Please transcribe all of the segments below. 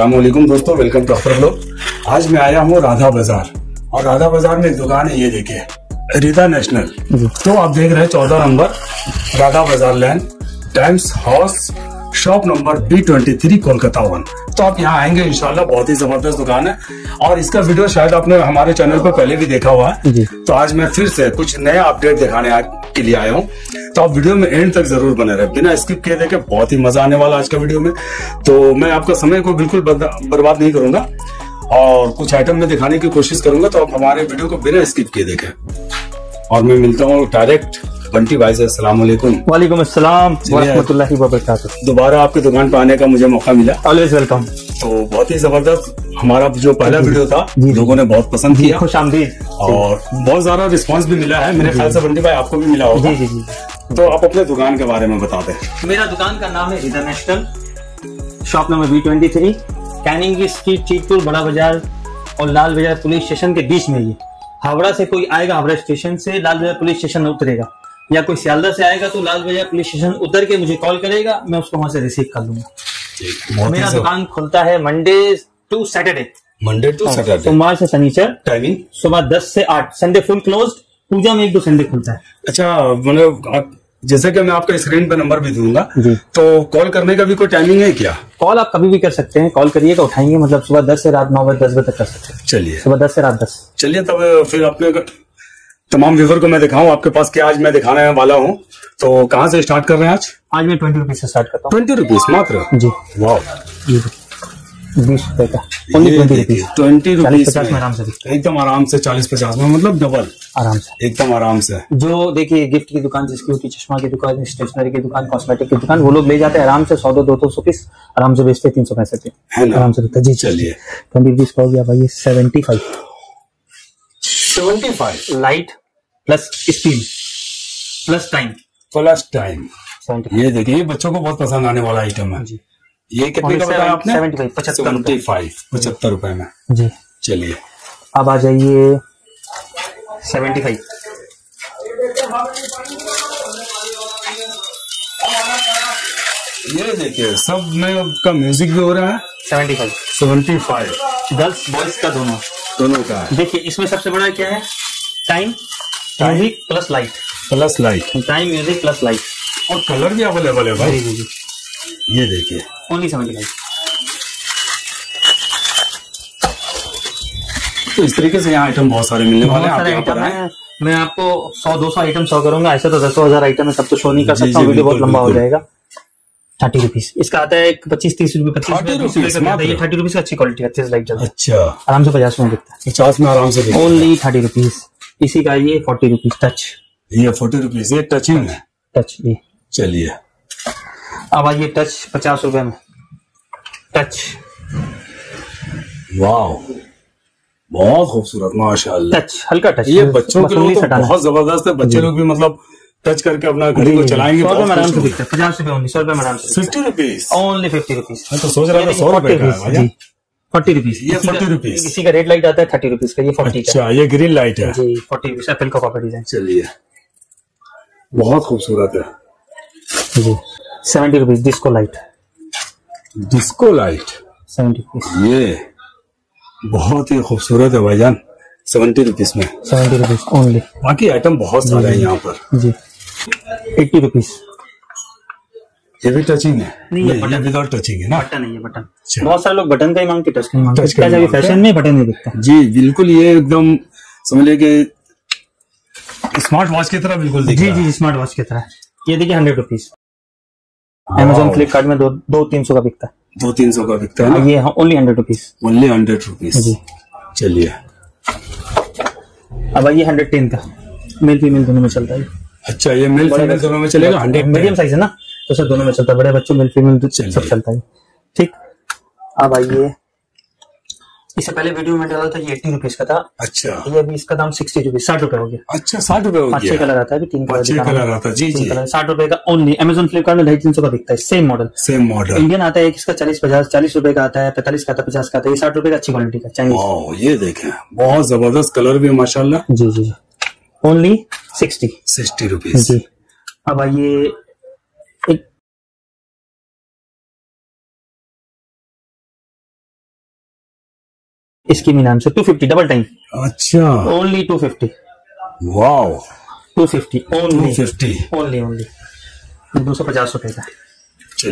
अस्सलाम वालेकुम दोस्तों, वेलकम टू अफर ब्लॉग। आज मैं आया हूँ राधा बाजार और राधा बाजार में एक दुकान है, ये देखिए रीदा नेशनल। तो आप देख रहे हैं 14 नंबर Radha Bazar land, Times House, shop number B23, Kolkata 1। तो आप यहाँ आएंगे इंशाल्लाह, बहुत ही जबरदस्त दुकान है और इसका वीडियो शायद आपने हमारे चैनल पर पहले भी देखा हुआ है। तो आज मैं फिर से कुछ नया अपडेट दिखाने के लिए आया हूँ, तो आप वीडियो में एंड तक जरूर बने रहे, बिना स्किप किए देखे। बहुत ही मजा आने वाला आज का वीडियो में, तो मैं आपका समय को बिल्कुल बर्बाद नहीं करूंगा और कुछ आइटम में दिखाने की कोशिश करूंगा। तो आप हमारे वीडियो को बिना स्किप किए देखे और मैं मिलता हूँ डायरेक्ट बंटी भाई से। अस्सलाम वालेकुम। वालेकुम अस्सलाम व रहमतुल्लाहि व बरकातहू। दोबारा आपकी दुकान पर आने का मुझे मौका मिला, ऑलवेज वेलकम। तो बहुत ही जबरदस्त हमारा जो पहला वीडियो था, लोगों ने बहुत पसंद किया, खुश आमदीद, और बहुत सारा रिस्पांस भी मिला है। मेरे ख्याल से बंटी भाई आपको भी मिला होगा। तो आप अपने दुकान के बारे में बता दें। मेरा दुकान का नाम है Rida national, shop number B23, Canning Street, Chitpur, Bara Bazar और लाल बाजार पुलिस स्टेशन के बीच में। ये हावड़ा से कोई आएगा, हावड़ा स्टेशन से लाल बाजार पुलिस स्टेशन उतरेगा, या कोई सियालदा से आएगा तो लाल बाजार पुलिस स्टेशन उतर के मुझे कॉल करेगा, मैं उसको वहां से रिसीव कर लूंगा। मेरा दुकान खुलता है मंडे टू सैटरडे, सोमवार से शनिचर। टाइमिंग सुबह 10 से 8, संडे फुल क्लोज, पूजा में 1-2 संडे खुलता है। अच्छा, मतलब जैसे कि मैं आपका स्क्रीन पर नंबर भी दूंगा, तो कॉल करने का भी कोई टाइमिंग है क्या? कॉल आप कभी भी कर सकते हैं, कॉल करिएगा, उठाएंगे, मतलब सुबह 10 से रात 9 बजे 10 बजे तक कर सकते हैं। चलिए, सुबह 10 से रात 10। चलिए, तब फिर अपने तमाम व्यूवर को मैं दिखाऊं आपके पास क्या आज मैं दिखाने वाला हूं। तो कहां से स्टार्ट कर रहे हैं? आज मैं 20 रुपीज से स्टार्ट करता हूं। 20 रुपीज मात्र? जी। वाव, 20 रुपए का, 20 रुपीज एकदम आराम से, 40-50 में, मतलब डबल आराम से, एकदम आराम से। जो देखिए गिफ्ट की दुकान जिसकी होती है, चश्मा की दुकान, स्टेशनरी की दुकान, कॉस्मेटिक की दुकान, वो लोग ले जाते हैं आराम से 100-200 पीस आराम से बेचते, 300 पैसे के आराम से बिकता। जी, चलिए 20 रुपीज का हो गया भाई, 75 light plus steel plus time. ये देखिए, बच्चों को बहुत पसंद आने वाला आइटम है। ये कितने का बताया आपने? 75 रुपए में। जी, चलिए अब आ जाइए 75। ये देखिए, सब में आपका म्यूजिक भी हो रहा है। 75 गर्ल्स बॉयज का दोनों का। देखिए इसमें सबसे बड़ा क्या है? Time, music plus light, time, music plus light, और कलर भी अवेलेबल है भाई। ये देखिए ओनली 75। तो इस तरीके से यहाँ आइटम बहुत सारे मिलने वाले हैं। आप यहाँ पर मैं आपको 100-200 आइटम शो करूंगा, ऐसे तो 10,000 आइटम है, सब तो शो नहीं कर सकता, वीडियो बहुत लंबा हो जाएगा। 30 रुपीज इसका आता है, 25-30 रुपए, 30 रुपीज का अच्छी क्वालिटी का लाइट। अच्छा, आराम से 50 में बिकता है, 50 में आराम से, ओनली 30 रुपीज। इसी का ये 40 रुपीज टच, ये 40 रुपीज, ये टचिंग है, टच। ये चलिए अब आइए टच 50 रुपए में टच। वाव, बहुत खूबसूरत माशाल्लाह, टच, हल्का टच। ये बच्चों के लिए तो बहुत जबरदस्त है, बच्चे लोग भी मतलब टच करके अपना घड़ी को चलाएंगे। 50 रुपए ओनली 50 रुपीज। मैं तो सोच रहा था 100 रुपए का। 40 रुपीज, ये 40 रुपीज। इसी का रेड लाइट आता है 30 रुपीज का, ये 40 का। अच्छा, ये ग्रीन लाइट है जी, 40 रुपीज, एप्पल का कॉपी डिजाइन। चलिए, बहुत खूबसूरत है जी। 70 रुपीज डिस्को लाइट 70 रुपीज। ये बहुत ही खूबसूरत है भाईजान, 70 रुपीज में, 70 रुपीज ओनली। बाकी आइटम बहुत सारे हैं यहाँ पर जी। 80 रुपीज, ये भी टचिंग है। नहीं, विदाउट टचिंग है ना, बटन है ये, बटन। बहुत सारे लोग बटन का ही मांगते, टच नहीं मांगते, फैशन में बटन नहीं दिखता जी। बिल्कुल, ये एकदम समझ ले कि स्मार्ट वॉच की तरह बिल्कुल दिख रहा है। जी, स्मार्ट वॉच की तरह। ये देखिए 100 रुपीज, अमेजोन फ्लिपकार्ट में 200-300 का बिकता है, 200-300 का बिकता है। ये ओनली 100 रुपीज, ओनली 100 रुपीज जी। चलिए अब ये 110 का, मेल फीमेल दोनों में चलता है। अच्छा, ये मेल फीमेल दोनों में चलेगा? 100 मीडियम साइज है ना, तो सर दोनों में चलता है, बड़े बच्चों मेल फीमेल सब चलता है। ठीक, अब आइए, इससे पहले वीडियो में डाला था ये 80 रुपीज का था। अच्छा, ये अभी इसका दाम 60 रुपीज, 60 रुपए हो गया। अच्छा, 60 रुपए हो गया। अच्छे कलर आता है, 3 कलर आता है जी। 60 रुपए का ओनली, अमेजोन फ्लिपकार्ट में 250-300 का बिकता है, सेम मॉडल। इंडियन आता है एक, इसका 40-50 रुपए का आता है, 45 का आता है, 50 का आता है, 60 रुपए का अच्छी क्वालिटी का चाइनीज। ये देखे, बहुत जबरदस्त कलर भी माशाल्लाह जी जी। ओनली 60 रुपीज जी। अब आइए इसकी भी नाम से 250 डबल टाइम। अच्छा only 250। Wow 250 only 50 only only 250 रुपए का।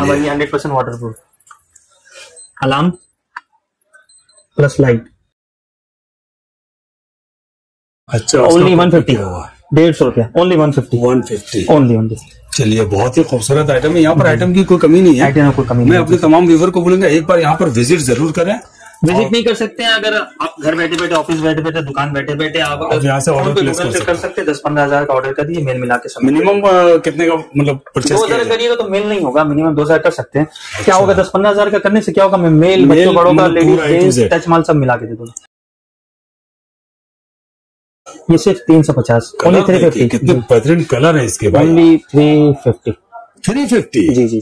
हमारी 100% वाटरप्रूफ अलार्म प्लस लाइट। अच्छा ओनली 150 होगा 150 रुपया ओनली 150 ओनली ओनली। चलिए बहुत ही खूबसूरत आइटम है, यहाँ पर आइटम की कोई कमी नहीं है, आइटम कोई कमी नहीं। मैं अपने तमाम व्यूवर को बोलूंगा एक बार यहाँ पर विजिट जरूर करें। विजिट नहीं कर सकते हैं अगर आप घर बैठे बैठे ऑफिस बैठे बैठे दुकान बैठे बैठे आप यहाँ से ऑर्डर प्लेस कर सकते हैं। 10-15 हजार का ऑर्डर करिए मेल मिला के। मिनिमम कितने का मतलब 2000 करिएगा तो मेल नहीं होगा, मिनिमम 2000 कर सकते हैं। क्या होगा 10-15 हजार का करने से क्या होगा, मैं मेल बच्चों बड़ों का लेडीज टच माल सब मिला के दे दूंगा। ये सिर्फ 350 ओनली 350। कितने बेहतरीन कलर है इसके भाई, ओनली 350 जी जी जी।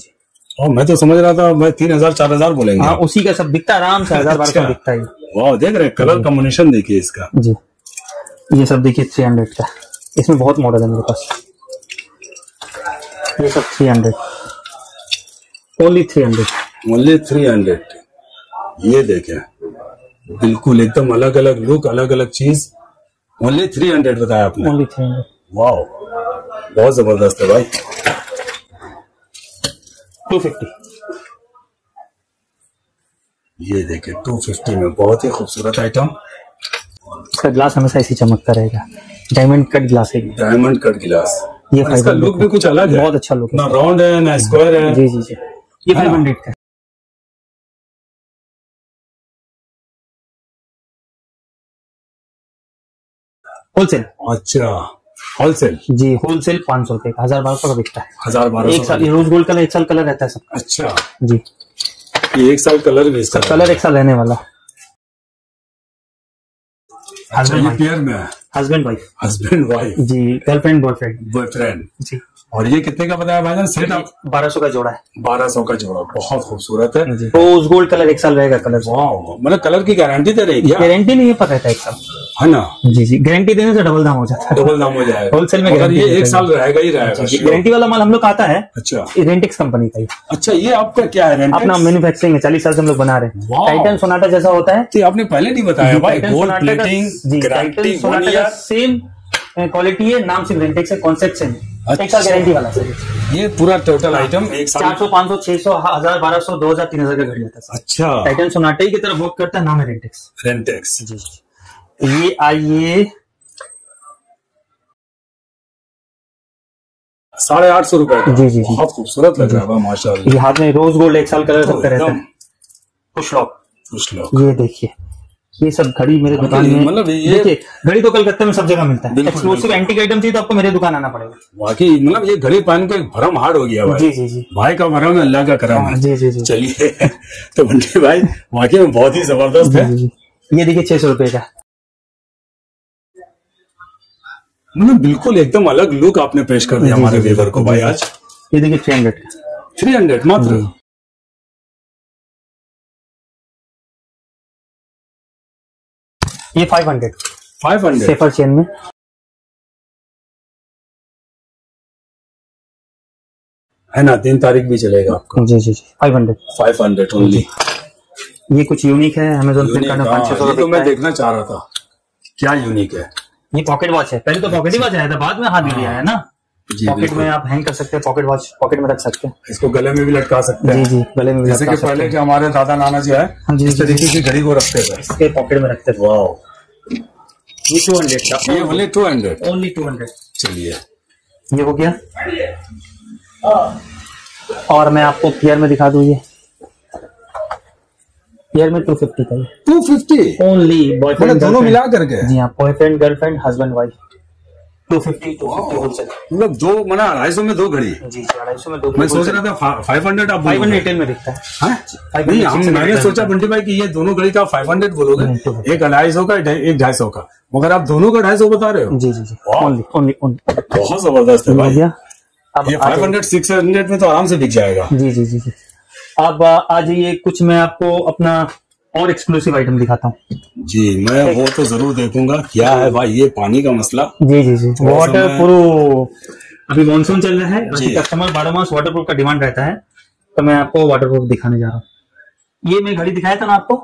और मैं तो समझ रहा था भाई 3000-4000 बोलेंगे। हाँ उसी का सब बिकता आराम से 1000-1200 बिकता है। वाह देख रहे हैं कलर कॉम्बिनेशन देखिए इसका जी। ये सब देखिए 300 का, इसमें बहुत मॉडल है मेरे पास। ये सब 300 ओनली 300। ये देखे बिल्कुल एकदम अलग अलग लुक अलग अलग चीज। ओनली 300 बताया आपने, ओनली 300। वाओ बहुत जबरदस्त है भाई। 250 ये देखे 250 में बहुत ही खूबसूरत आइटम। इसका ग्लास हमेशा इसी चमकता रहेगा, डायमंड कट ग्लास है। डायमंड कट गिलास, ये इसका लुक भी कुछ अलग है, बहुत अच्छा लुक है, ना राउंड है ना स्क्वायर है। जी जी जी ये 500 का। होलसेल, अच्छा होलसेल जी, होलसेल 500 रुपए का, 1200 का बिकता है। 1200 रोज गोल्ड कलर, एक साल कलर रहता है सब। अच्छा जी ये एक साल कलर भी, इसका कलर एक साल रहने वाला। हस्बैंड वाइफ जी, गर्लफ्रेंड बॉयफ्रेंड जी। और ये कितने का बताया भाईजान सेट आप? 1200 का जोड़ा है, 1200 का जोड़ा। बहुत खूबसूरत है, रोज गोल्ड कलर, एक साल रहेगा कलर। वाह मतलब कलर की गारंटी दे रही है? गारंटी नहीं है, पता है एक साल है ना जी जी। गारंटी देने से डबल दाम हो जाता है, डबल दाम हो जाएगा होलसेल में। अगर ये एक साल रहेगा ही रहेगा। गारंटी वाला माल हम लोग आता है। अच्छा रेंटेक्स कंपनी का। अच्छा ये आपका क्या है? अपना मैन्युफैक्चरिंग है, 40 साल से हम लोग बना रहे हैं। टाइटन सोनाटा जैसा होता है, आपने पहले नहीं बताया भाई। Gold plating, Titan Sonata same quality है, नाम सिर्फ रेंटेक्स है, कॉन्सेप्ट सेम है। अच्छा गारंटी वाला सर। ये पूरा टोटल आइटम 400, 500, 600, 1000, 1200, 2000, 3000 का घट जाता है। अच्छा टाइटन सोनाटा की तरफ वर्क करता है, नाम है रेंटेक्स। रेंटेक्स जी। ये आइए 850 रुपए जी जी। बहुत खूबसूरत लग रहा है माशाल्लाह। ये हाथ में रोज गोल्ड, एक साल कलर सब रहता है। पुशलॉक ये देखिए, ये सब घड़ी मेरे दुकान में, मतलब ये घड़ी तो कलकत्ता में सब जगह मिलता है। एक्सक्लूसिव एंटीक आइटम चाहिए तो आपको मेरे दुकान आना पड़ेगा। वाकई मतलब ये घड़ी पहन के भरम हार्ड हो गया भाई। जी जी जी भाई का भरम अल्लाह का करम है। जी जी जी चलिए तो बंटी भाई वाकई में बहुत ही जबरदस्त है। ये देखिए 600 रुपए का, मतलब बिल्कुल एकदम अलग लुक आपने पेश कर दिया हमारे व्यूअर को भाई आज। ये देखिए 300 का, 300 मात्र। ये 500 सेफर चेन में। है ना 3 तारीख भी चलेगा आपका। जी जी जी 500 ओनली। ये कुछ यूनिक है, अमेजोन पे करना 500 रुपए। तो मैं देखना चाह रहा था क्या यूनिक है। ये पॉकेट वॉच है, पहले तो पॉकेट ही वॉच आया था, बाद में हाथ में लिया है ना। पॉकेट में आप हैंग कर सकते हैं, पॉकेट वॉच पॉकेट में रख सकते हैं, इसको गले में भी लटका सकते हैं। जी जी गले में भी लटका सकते हैं। जैसे कि पहले के हमारे दादा नाना जो है इस तरीके की घड़ी को रखते थे, इसके पॉकेट में रखते थे। वाह ये 200 का, ये ओनली 200 ओनली 200। चलिए ये हो गया। और मैं आपको पेयर में दिखा दूं, ये पेयर में 250 का, 250 ओनली बॉयफ्रेंड दोनों मिला करके। जी हाँ boyfriend girlfriend husband wife 250 wholesale. मतलब 2 मना 250 में 2 घड़ी। जी 250 में 2। मैं सोच रहा था 500 आप 510 में दिखता है। नहीं हमने सोचा बंटी भाई कि ये दोनों घड़ी का 500 बोलोगे, एक 250 का एक 250 का, मगर आप दोनों का 250 बता रहे हो। जी जी जी ओनली ओनली ओनली। बहुत जबरदस्त है भाई। ये 500-600 में तो आराम से बिक जाएगा। जी जी जी जी अब आ जाइए। कुछ मैं आपको अपना और एक्सक्लूसिव आइटम दिखाता हूँ जी। मैं वो तो जरूर देखूंगा क्या है भाई। ये पानी का मसला जी जी जी, वाटर प्रूफ अभी मॉनसून चल रहा है, कस्टमर 12 मास वाटर प्रूफ का डिमांड रहता है, तो मैं आपको वाटर प्रूफ दिखाने जा रहा हूँ। ये मैं घड़ी दिखाया था ना आपको,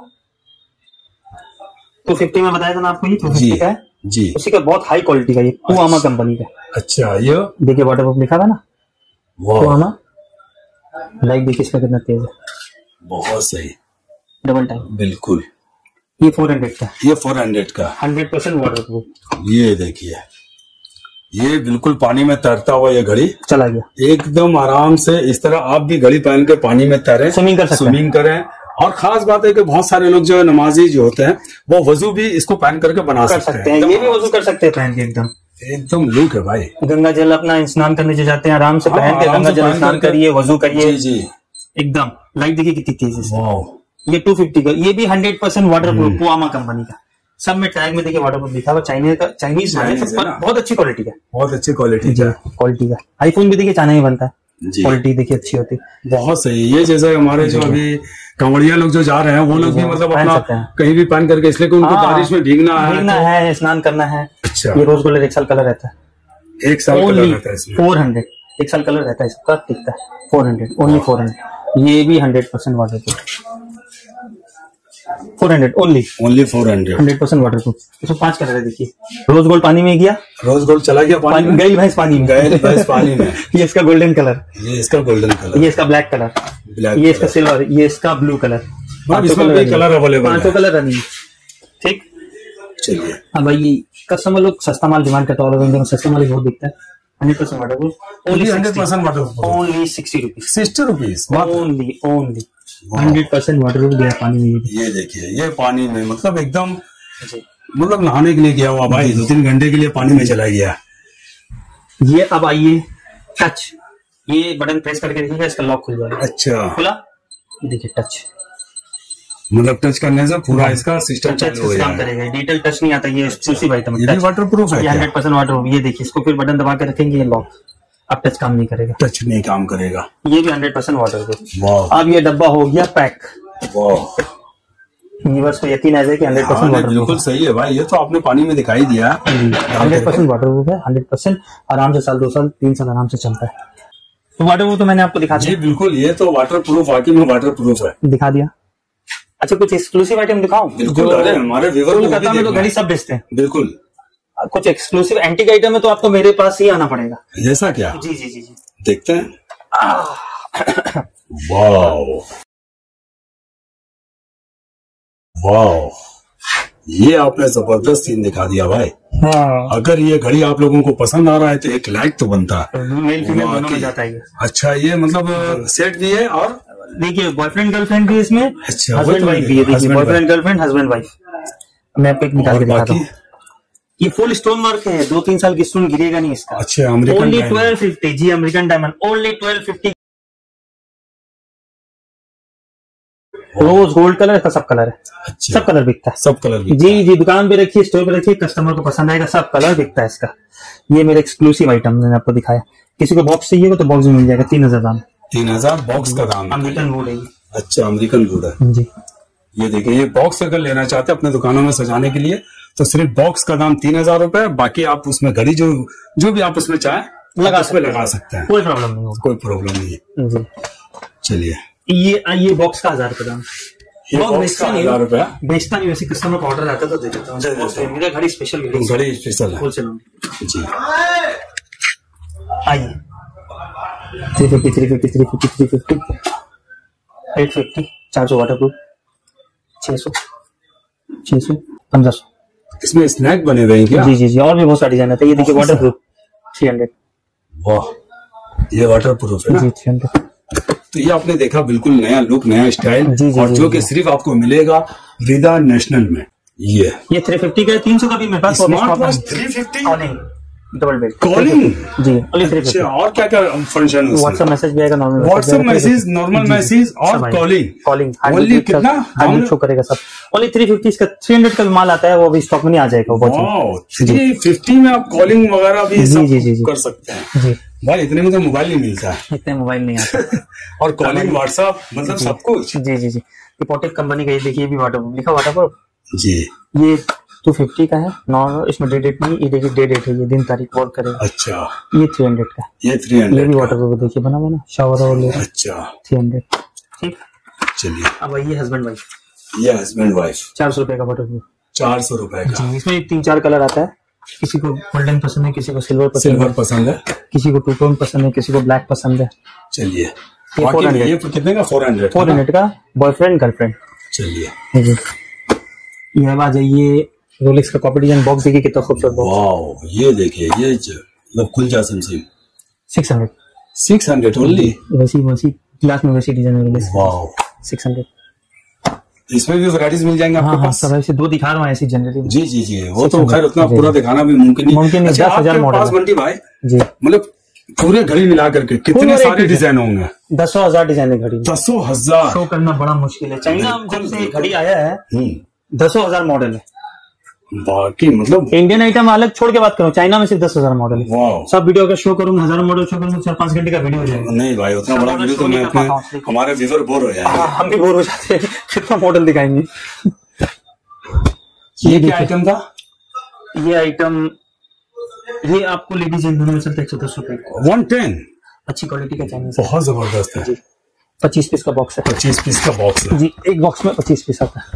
250 में बताया था ना आपको, ये 250 का है जी, उसी का बहुत हाई क्वालिटी का, ये पुआमा कंपनी का। अच्छा, ये देखिए वाटर प्रूफ लिखा था ना, पुआमा। लाइट देखिए इसका कितना तेज है, बहुत सही, डबल टाइम बिल्कुल। ये 400 का, ये 400 का 100% वाटर प्रूफ। ये देखिए, ये बिल्कुल पानी में तैरता हुआ ये घड़ी चला गया एकदम आराम से। इस तरह आप भी घड़ी पहन के पानी में तैरें, स्विमिंग करें। और खास बात है कि बहुत सारे लोग जो है नमाजी जो होते हैं वो वजू भी इसको पहन करके बना सकते हैं। ये भी वजू कर सकते हैं पहन के, एकदम एकदम लुक है भाई। गंगा जल अपना स्नान करने जो जाते हैं आराम से पहन के गंगा जल स्नान करिए, वजू करिए जी। एकदम लाइट देखिए कितनी तेज है। ये 250 का, ये भी 100% वाटर प्रूफ पुआमा कंपनी का। सब में टैग में देखिए वाटर प्रूफ लिखा हुआ, चाइनीज है, बहुत अच्छी क्वालिटी का, बहुत अच्छी क्वालिटी का। आईफोन भी देखिए चाइना ही बनता है, क्वालिटी देखिए अच्छी होती है, बहुत सही। ये जैसे हमारे जो अभी कांवड़िया लोग जो जा रहे हैं वो लोग भी मतलब अपना कहीं भी पहन करके, इसलिए कि उनको बारिश में भीगना है, स्नान करना है। अच्छा, ये रोज गोल्ड एक साल कलर रहता है, 400 एक साल कलर रहता है इसका, टिकता है 400 ओनली 400। ये भी 100% waterproof, 400 only 100% waterproof. इसमें 5 कलर है देखिए, रोज गोल्ड पानी में गया, रोज गोल्ड चला गया पानी में, गई भैंस पानी में, ये इसका गोल्डन कलर, ये इसका ब्लैक कलर, ये इसका सिल्वर, ये इसका ब्लू कलर। इसमें कलर अवेलेबल 500 कलर रनिंग। ठीक, चलिए। अब भाई कस्टमर लोग सस्ता माल डिमांड करता है, सस्ता माल बहुत बिकता है। 100% waterproof, only 100% waterproof, only 60 rupees, only 100% waterproof गया पानी में। ये देखिए, ये पानी में मतलब एकदम मतलब नहाने के लिए गया हुआ भाई, 2-3 घंटे के लिए पानी में चला गया। ये अब आइए टच, ये बटन प्रेस करके देखिएगा इसका लॉक खुल जाएगा। अच्छा, खुला, देखिए टच, मतलब टच करने से पूरा इसका सिस्टम चालू हो जाएगा। डिटेल टच नहीं आता, ये एक्सक्लूसिव आइटम है, ये वाटरप्रूफ है, 100% वाटरप्रूफ। ये देखिए, इसको फिर बटन दबा के रखेंगे, ये लॉक, अब टच काम नहीं करेगा, ये भी 100% वाटरप्रूफ। अब ये डब्बा हो गया पैक, यूनिवर्स को यकीन आ जाए कि 100% वाटर, बिल्कुल सही है भाई। ये तो आपने पानी में दिखाई दिया, 100% वाटरप्रूफ है, 100% आराम से साल 2 साल 3 साल आराम से चलता है। तो वाटरप्रूफ तो मैंने आपको दिखा दिया, बिल्कुल ये तो वाटरप्रूफ वाकई में वाटरप्रूफ है, दिखा दिया। अच्छा, कुछ एक्सक्लूसिव आइटम दिखाओ। बिल्कुल, अरे हमारे व्यूअर कोलकाता में तो घड़ी सब बेचते हैं। बिल्कुल, कुछ एक्सक्लूसिव एंटीक आइटम है तो आपको मेरे पास ही आना पड़ेगा। जैसा क्या? जी जी जी जी, देखते हैं। वाओ, ये आपने जबरदस्त सीन दिखा दिया भाई। हाँ। अगर ये घड़ी आप लोगों को पसंद आ रहा है तो एक लाइक तो बनता है, मेल फीमेल दोनों में जाता है। अच्छा, ये मतलब सेट भी है और देखिए बॉयफ्रेंड गर्लफ्रेंड भी इसमें, अच्छा हस्बैंड वाइफ भी है। देखिए बॉयफ्रेंड गर्लफ्रेंड हस्बैंड वाइफ, मैं आपको एक निकाल के दिखाता हूँ। ये फुल स्टोन वर्क है, 2-3 साल की स्टोन गिरेगा नहीं इसका। अच्छा, ओनली 1250 जी, American diamond, only 1250। Rose gold colour का सब कलर है। अच्छा, सब कलर बिकता है, जी जी, दुकान पे रखिए, स्टोर पे रखिए, कस्टमर को पसंद आएगा, सब कलर बिकता है इसका। ये मेरा एक्सक्लूसिव आइटम मैंने आपको दिखाया। किसी को बॉक्स चाहिए तो बॉक्स भी मिल जाएगा, 3000 दाम, 3000 बॉक्स का दाम, अमेरिकन वुड है। अच्छा, अमेरिकन वुड है जी। ये देखिए, ये बॉक्स अगर लेना चाहते हैं अपने दुकानों में सजाने के लिए तो सिर्फ बॉक्स का दाम 3000 रुपए। बाकी आप उसमें घड़ी जो भी आप उसमें चाहे लगा सकते हैं, कोई प्रॉब्लम नहीं, है। चलिए, ये बॉक्स का 1000 रुपए दाम, बेचता नहीं वैसे, कस्टमर का ऑर्डर आता तो दे देता हूँ। मेरा घड़ी स्पेशल जी। आइए, 350, 400 वाटरप्रूफ, 600, 1500। इसमें स्नैक बने हुए हैं क्या? जी जी जी, और भी बहुत सारे डिजाइन आते हैं। ये देखिए वाटर प्रूफ 300, वाह, ये वाटर प्रूफ है जी, 300। तो ये आपने देखा बिल्कुल नया लुक, नया स्टाइल जी, और जो कि सिर्फ आपको मिलेगा रिदा नेशनल में। ये 350 का, 300 का भी मेरे पास, smart watch 350 double bell calling जी, ओनली 350। और क्या क्या फंक्शन है? व्हाट्सएप मैसेज भी आएगा, normal WhatsApp message, normal message और कॉलिंग ओनली। कितना हम शो करेगा सब, ओनली 350 का। 300 का भी माल आता है, वो अभी स्टॉक में नहीं आ जाएगा। वाओ, 350 में आप कॉलिंग वगैरह भी सब कर सकते हैं जी भाई। इतने में तो मोबाइल नहीं मिलता है, इतने मोबाइल नहीं आता, और कॉलिंग व्हाट्सएप मतलब सब कुछ जी जी जी। इम्पोर्टेड कंपनी का, ये देखिए भी वाटर लिखा, वाटर प्रूफ जी। ये 250 का है, नॉर्मल, इसमें डेट नहीं, ये देखिए डेट है, ये दिन तारीख वर्क करेगा। अच्छा, ये 300 का, ये 300, ये भी वाटर प्रूफ देखिए बना बना, शावर और ले। अच्छा, 300। ठीक, चलिए। अब ये हस्बैंड वाइफ, 400 रुपए का वाटर प्रूफ, 400 रुपए का। इसमें 3-4 कलर आता है, किसी को गोल्डन पसंद है, किसी को सिल्वर पसंद है, किसी को टू टोन पसंद है, किसी को ब्लैक पसंद है। चलिए ये कितने का? 400 का। Boyfriend girlfriend. चलिए ये आ जाइए रोलेक्स का कॉपी डिजाइन बॉक्स। देखिए कितना खूबसूरत बॉक्स। ये देखिए ये मतलब खुल जा सैमसंग 600 ओनली। वैसी ग्लास में वैसी डिजाइन रोलेक्स। वाओ 600। इसमें भी वैरायटीज मिल जाएंगे आपके पास। सब ऐसे दो दिखा रहा हूं ऐसी जनरली। जी जी जी वो तो खैर उतना पूरा दिखाना भी मुमकिन नहीं। 10,000 मॉडल भाई जी, मतलब पूरे घड़ी मिला करके कितने सारे डिजाइन होंगे? 10,000 डिजाइन है घड़ी। 10,000 शो करना बड़ा मुश्किल है। चाइना जब से घड़ी आया है 10,000 मॉडल है। बाकी मतलब इंडियन आइटम अलग छोड़ के बात करूँ, चाइना में सिर्फ 10,000 मॉडल। सब वीडियो का शो करूंगा, हजारों मॉडल शो करूंगा, 4-5 घंटे का वीडियो हो जाएगा। नहीं भाई उतना बड़ा वीडियो तो मैं, हमारे व्यूअर बोर हो जाएंगे। हम भी बोर हो जाते हैं, कितना मॉडल दिखाएंगे। ये क्या आइटम था? ये आइटम ये आपको लेडीज एंड दोनों में चलता है 110 रुपए का। 110 अच्छी क्वालिटी का चाइनीज, बहुत जबरदस्त है। 25 पीस का बॉक्स है। 25 पीस का बॉक्स है जी। एक बॉक्स में 25 पीस आता है।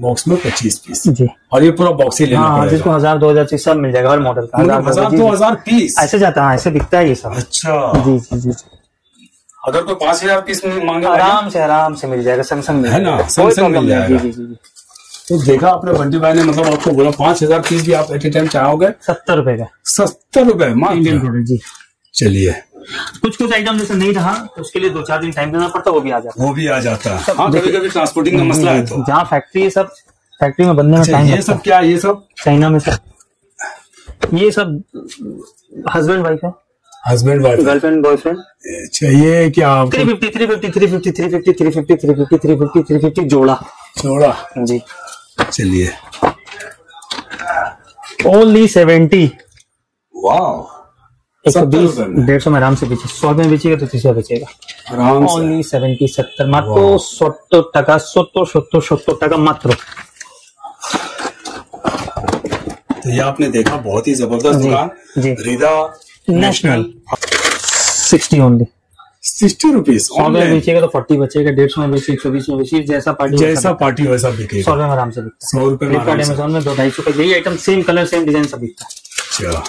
बॉक्स में 25 पीस जी। और ये पूरा बॉक्स ही लेना पड़ेगा जिसको 1,000-2,000 चीज सब मिल जाएगा। हर मॉडल का 1,000-2,000 पीस ऐसे जाता है, ऐसे बिकता है ये सब। अच्छा जी जी जी। अगर कोई 5,000 पीस मांगे आराम से मिल जाएगा। सैमसंग है ना, सैमसंग मिल जाएगा। जी जी जी। तो देखा आपने बंटी भाई ने, मतलब आपको बोला 5,000 पीस भी आप एट ए टाइम चाहोगे। 70 रुपए का। 70 रुपए इंडियन प्रोडक्ट जी। चलिए कुछ आइटम जैसे नहीं रहा तो उसके लिए 2-4 दिन टाइम देना पड़ता, वो भी आ जाता है। हाँ, कभी-कभी ट्रांसपोर्टिंग का मसला है तो जहाँ फैक्ट्री है सब फैक्ट्री में बनने में टाइम। ये सब क्या? ये सब चाइना में सब हस्बैंड वाइफ गर्लफ्रेंड बॉयफ्रेंड। अच्छा ये क्या 350 जोड़ा जी। चलिए ओनली 70। वाह 120 150 में आराम से बेचे। 100 में बेचेगा तो 300 बेचेगा आराम से। ओनली 70-70 मात्र 70 टाका। 70 टाका मात्र। तो ये आपने देखा बहुत ही जबरदस्त दुकान रीदा नेशनल। 60 ओनली। 60 रुपीज। 100 में बेचेगा तो 40 बचेगा, 150 में बेचे, 120 में बेचे, जैसा पार्टी वैसा बिकेगा। 100 में आराम से बिकता है। 100 रुपए में अमेज़न में 2-2.5 यही item same colour same design सब बिकता है।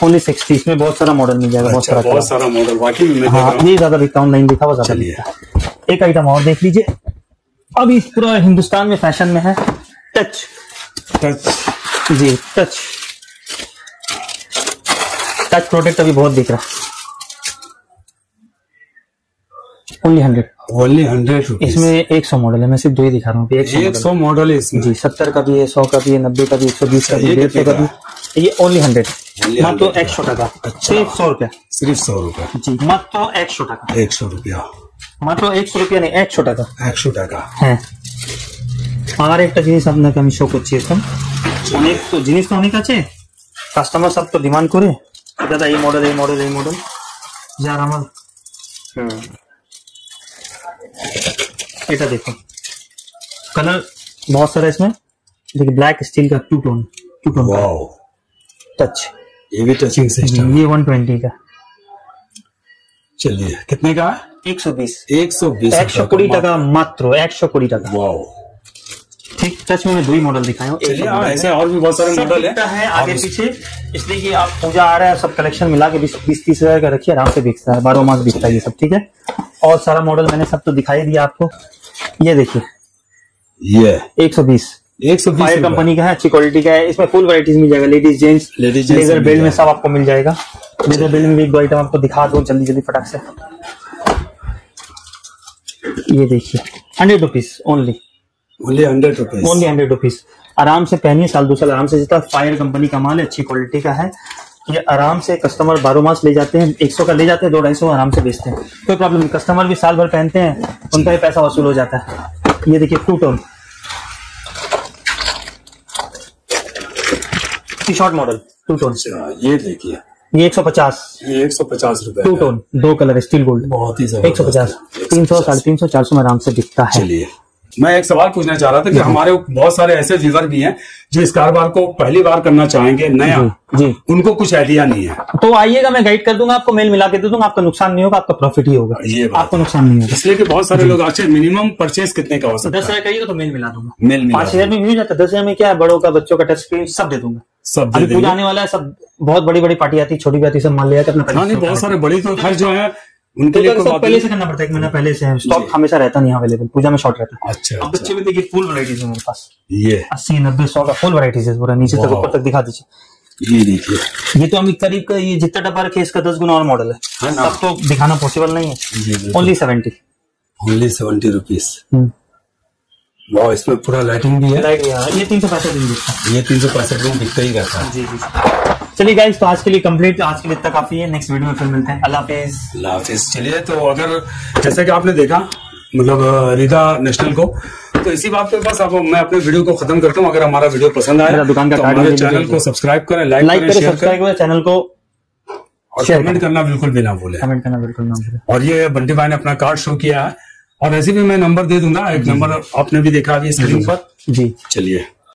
ओनली 60 में बहुत सारा मॉडल मिल जाएगा। अच्छा, बहुत सारा मॉडल वाकई में। हाँ ये ज्यादा बिकता हूँ, नहीं दिखा हुआ ज्यादा बिकता। एक आइटम और देख लीजिए, अभी पूरा हिंदुस्तान में फैशन में है टच प्रोडक्ट। अभी बहुत दिख रहा है। ओनली 100। इसमें 100 मॉडल है, मैं सिर्फ 2 ही दिखा रहा हूँ। 100 मॉडल है इसमें जी। 70 का भी है, 100 का भी है, 90 का भी, 120 का भी, 150 का भी। ये ओनली 100 मात्र 100 टाका। सिर्फ 100 रुपया। सिर्फ 100 रुपया जी। मात्र 100 टाका। 100 रुपया मात्र। 100 रुपया नहीं, 100 टाका। 100 टाका है। और एक जिनिस अपना कमी शो করছি এখন। অনেক তো জিনিস অনেক আছে, কাস্টমার সব তো ডিমান্ড করে দাদা এই মডেল এই মডেল এই মডেল যার আমার। এটা देखो कलर बहुत सारा इसमें। देखिए ब्लैक स्टील का टू टोन। Wow touch. ये भी टचिंग सिस्टम। ये 120 का। चलिए कितने का? 120 मात्र। 120 टाका। वाओ ठीक। टच में मैं 2 ही मॉडल दिखाया हूँ। ऐसे और भी बहुत सारे मॉडल है आगे पीछे, इसलिए कि आप पूजा आ रहा है सब कलेक्शन मिला के 20-30 हजार का रखिए, आराम से बिकता है। 12 मास बिकता है ये सब। ठीक है और सारा मॉडल मैंने सब तो दिखाई दिया आपको। ये देखिए ये 120 कंपनी का है, अच्छी क्वालिटी का है। इसमें फुल वैरायटीज मिल जाएगा, लेडीज जेंट्स लेजर बेल्ट में सब आपको मिल जाएगा। लेजर बेल्ट में भी 2 आइटम आपको दिखा दो जल्दी फटाक से। ये देखिए 100 रुपीज ओनली 100 रुपीज। आराम से पहनिए, 1-2 साल आराम से जीता। फायर कंपनी का माल है, अच्छी क्वालिटी का है। ये आराम से कस्टमर 12 मास ले जाते हैं। 100 का ले जाते हैं, 200-250 आराम से बेचते हैं, कोई प्रॉब्लम नहीं। कस्टमर भी साल भर पहनते हैं, उनका ही पैसा वसूल हो जाता है। ये देखिए two tone T shirt model 2 tone. ये देखिए ये 150 रुपए। 2 टोन 2 कलर स्टील गोल्ड। 150 300 450 में आराम से बिकता है। मैं एक सवाल पूछना चाह रहा था कि हमारे बहुत सारे ऐसे व्यूअर भी हैं जो इस कारोबार को पहली बार करना चाहेंगे, नया जी, उनको कुछ आइडिया नहीं है, तो आइएगा, मैं गाइड कर दूंगा आपको, मेल मिला के दे दूंगा, आपका नुकसान नहीं होगा, आपका प्रॉफिट ही होगा, ये आपको नुकसान नहीं होगा। इसलिए कि बहुत सारे लोग आज मिनिमम परचेज कितने का हो सकता है, 10,000 करिएगा तो मेल मिला दूंगा, मेल 5,000 में मिल जाता, 10,000 में क्या है, बड़ों का, बच्चों का, टच स्क्रीन सब दे दूंगा, सब पूजा आने वाला है, सब बहुत बड़ी बड़ी पार्टी आती है, छोटी भी आती है, सब मान लिया अपना। बहुत सारे बड़े तो खर्च जो है उनके लिए तो पहले से करना पड़ता है, एक महीना पहले से, स्टॉक हमेशा रहता नहीं अवेलेबल, पूजा में शॉर्ट रहता है। अच्छा, अब बच्चे में देखिए फुल वैरायटीज है मेरे पास, ये 80-90-100 का फुल वैरायटीज है, पूरा नीचे तक ऊपर तक दिखा दीजिए। ये देखिए, ये तो हम करीब का, ये जितना डब्बा रखे इसका 10 गुना और मॉडल है, सब तो दिखाना पॉसिबल नहीं है। Only 70 rupees. वाह, इसमें पूरा लाइटिंग भी है, ये 365 दिन दिखता है, ये 365 दिन दिखता ही रहता है। जी जी, चलिए गाइस, तो आज के लिए कंप्लीट, आज के लिए इतना काफी है, नेक्स्ट वीडियो में फिर मिलते हैं। अल्लाह हाफिज़, अल्लाह हाफिज़। चलिए, तो अगर जैसा कि आपने देखा मतलब रीदा नेशनल को, तो इसी बात पे बस अब मैं अपने वीडियो को खत्म करता हूँ। अगर हमारा वीडियो पसंद आया दुकान का, हमारे चैनल को सब्सक्राइब करें, लाइक करें, शेयर करें, चैनल को और कमेंट करना बिल्कुल भी ना भूलें, कमेंट करना बिल्कुल ना भूलें। और ये बंटी भाई ने अपना कार्ड शो किया है, और ऐसे भी मैं नंबर दे दूंगा, एक नंबर आपने भी देखा अभी स्क्रीन पर जी। चलिए।